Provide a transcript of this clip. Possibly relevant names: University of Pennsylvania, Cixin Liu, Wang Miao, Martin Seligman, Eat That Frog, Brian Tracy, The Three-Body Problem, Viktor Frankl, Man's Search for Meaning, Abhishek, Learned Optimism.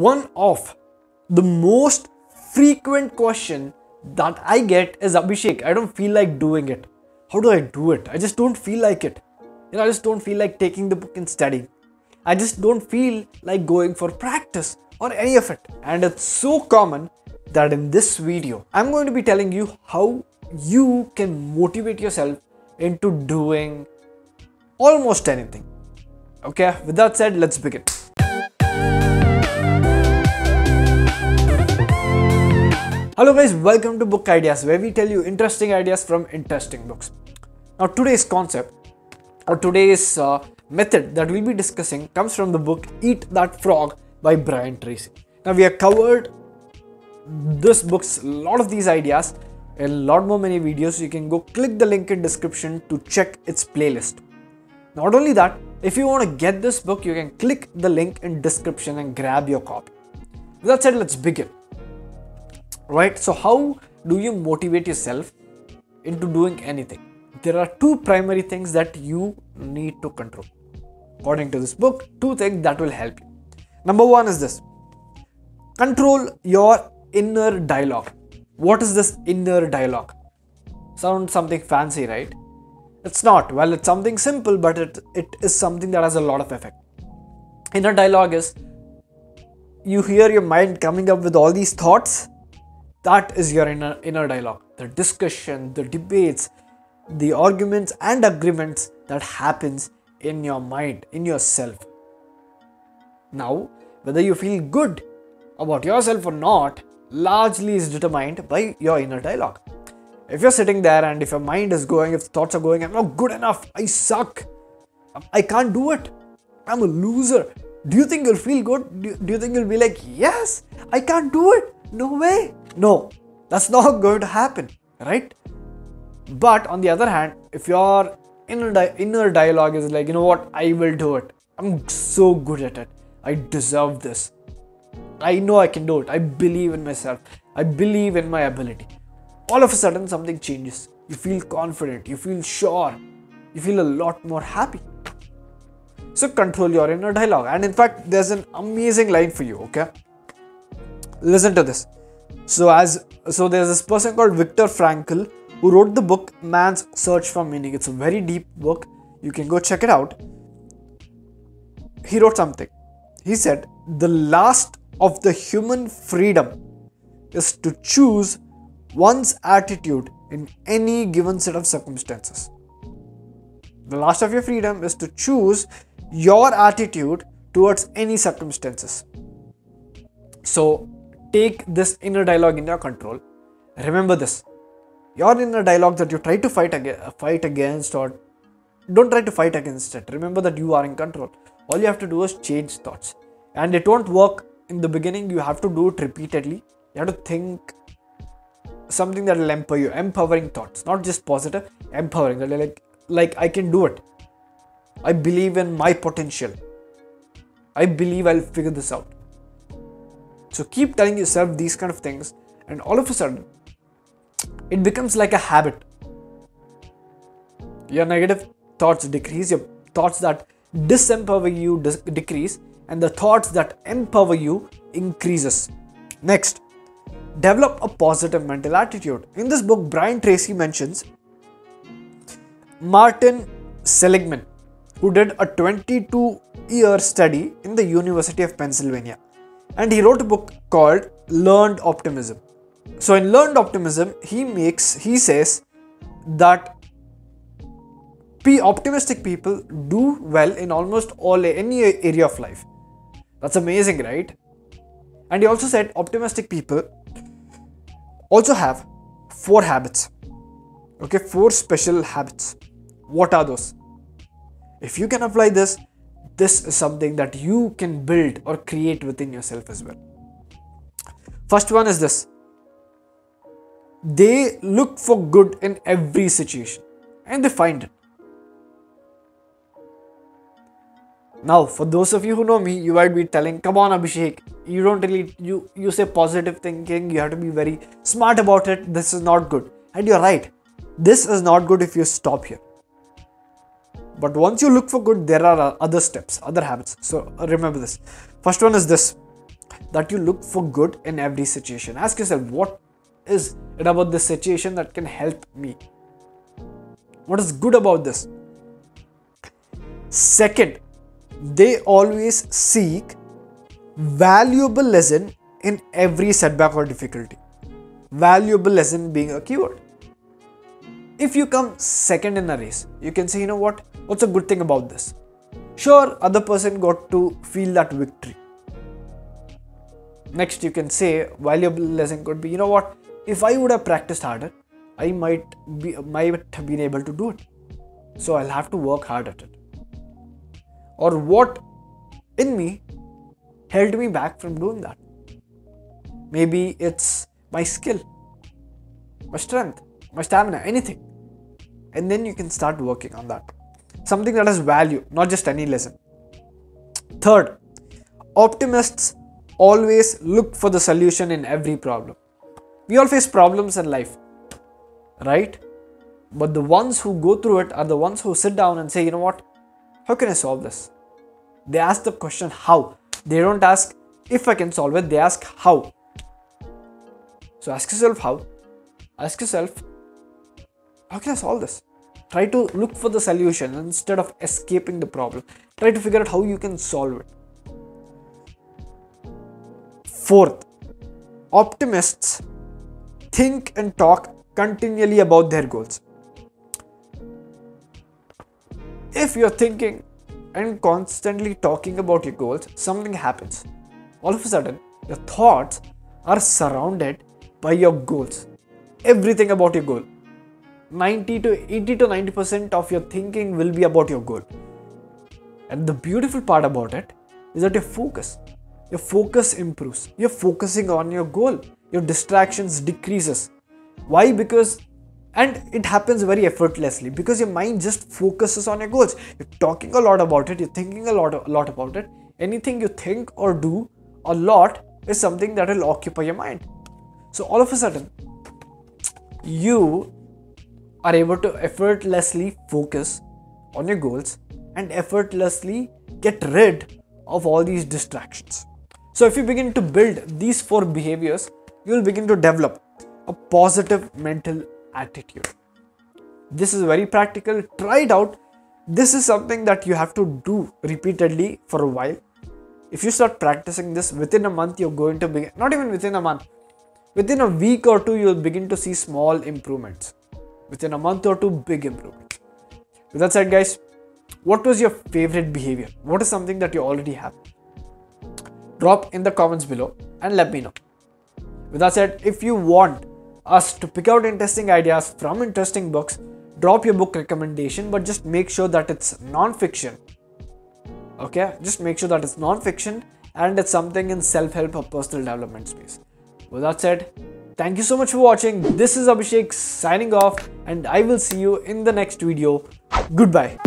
One of the most frequent question that I get is, Abhishek, I don't feel like doing it. How do I do it? I just don't feel like it. You know, I just don't feel like taking the book and studying. I just don't feel like going for practice or any of it. And it's so common that in this video, I'm going to be telling you how you can motivate yourself into doing almost anything. Okay, with that said, let's begin. Hello guys, welcome to Book Ideas, where we tell you interesting ideas from interesting books. Now today's concept or today's method that we'll be discussing comes from the book Eat That Frog by Brian Tracy. Now we have covered this book's lot of these ideas in a lot more many videos. You can go click the link in description to check its playlist. Not only that, if you want to get this book, you can click the link in description and grab your copy. With that said, let's begin. Right, so how do you motivate yourself into doing anything? There are two primary things that you need to control. According to this book, two things that will help you. Number one is this: control your inner dialogue. What is this inner dialogue? Sounds something fancy, right? It's not. Well, it's something simple, but it is something that has a lot of effect. Inner dialogue is, you hear your mind coming up with all these thoughts. That is your inner dialogue, the discussion, the debates, the arguments and agreements that happens in your mind, in yourself. Now, whether you feel good about yourself or not, largely is determined by your inner dialogue. If you're sitting there and if your mind is going, if thoughts are going, I'm not good enough, I suck, I can't do it, I'm a loser. Do you think you'll feel good? Do you think you'll be like, yes, I can't do it? No way. No, that's not going to happen, right? But on the other hand, if your inner dialogue is like, you know what, I will do it. I'm so good at it. I deserve this. I know I can do it. I believe in myself. I believe in my ability. All of a sudden, something changes. You feel confident. You feel sure. You feel a lot more happy. So control your inner dialogue. And in fact, there's an amazing line for you, okay? Listen to this. So there's this person called Viktor Frankl who wrote the book Man's Search for Meaning. It's a very deep book. You can go check it out. He wrote something. He said, the last of the human freedom is to choose one's attitude in any given set of circumstances. The last of your freedom is to choose your attitude towards any circumstances. So take this inner dialogue in your control. Remember this. Your inner dialogue that you try to fight against, or don't try to fight against it. Remember that you are in control. All you have to do is change thoughts. And it won't work in the beginning. You have to do it repeatedly. You have to think something that will empower you. Empowering thoughts. Not just positive. Empowering. Like I can do it. I believe in my potential. I believe I'll figure this out. So keep telling yourself these kind of things, and all of a sudden, it becomes like a habit. Your negative thoughts decrease, your thoughts that disempower you decrease, and the thoughts that empower you increases. Next, develop a positive mental attitude. In this book, Brian Tracy mentions Martin Seligman, who did a 22-year study in the University of Pennsylvania. And he wrote a book called Learned Optimism. So in Learned Optimism, he says that optimistic people do well in almost any area of life. That's amazing, right? And he also said optimistic people also have four habits. Okay, four special habits. What are those? If you can apply this, this is something that you can build or create within yourself as well. First one is this. They look for good in every situation and they find it. Now, for those of you who know me, you might be telling, come on Abhishek, you don't really, you say positive thinking, you have to be very smart about it, this is not good. And you're right, this is not good if you stop here. But once you look for good, there are other steps, other habits. So remember this. First one is this. that you look for good in every situation. Ask yourself, what is it about this situation that can help me? What is good about this? Second, they always seek valuable lesson in every setback or difficulty. Valuable lesson being a keyword. If you come second in a race, you can say, you know what? What's a good thing about this? Sure, other person got to feel that victory. Next, you can say, valuable lesson could be, you know what? If I would have practiced harder, I might have been able to do it. So I'll have to work hard at it. Or what in me held me back from doing that? Maybe it's my skill, my strength, my stamina, anything. And then you can start working on that. Something that has value, not just any lesson. Third, optimists always look for the solution in every problem. We all face problems in life, right? But the ones who go through it are the ones who sit down and say, you know what? How can I solve this? They ask the question how. They don't ask if I can solve it, they ask how. So ask yourself how. Ask yourself, how can I solve this? Try to look for the solution instead of escaping the problem. Try to figure out how you can solve it. Fourth, optimists think and talk continually about their goals. If you're thinking and constantly talking about your goals, something happens. All of a sudden, your thoughts are surrounded by your goals. Everything about your goal. 80 to 90% of your thinking will be about your goal. And the beautiful part about it is that your focus improves. You're focusing on your goal. Your distractions decreases. Why? And it happens very effortlessly because your mind just focuses on your goals. You're talking a lot about it. You're thinking a lot about it. Anything you think or do a lot is something that will occupy your mind. So all of a sudden, you are able to effortlessly focus on your goals and effortlessly get rid of all these distractions. So if you begin to build these four behaviors, you will begin to develop a positive mental attitude. This is very practical. Try it out. This is something that you have to do repeatedly for a while. If you start practicing this within a month, you're going to begin, not even within a month, within a week or two, you'll begin to see small improvements. Within a month or two, big improvement. With that said, guys, what was your favorite behavior? What is something that you already have? Drop in the comments below and let me know. With that said, if you want us to pick out interesting ideas from interesting books, drop your book recommendation, but just make sure that it's non-fiction. Okay? Just make sure that it's non-fiction and it's something in self-help or personal development space. With that said, thank you so much for watching. This is Abhishek signing off and I will see you in the next video. Goodbye.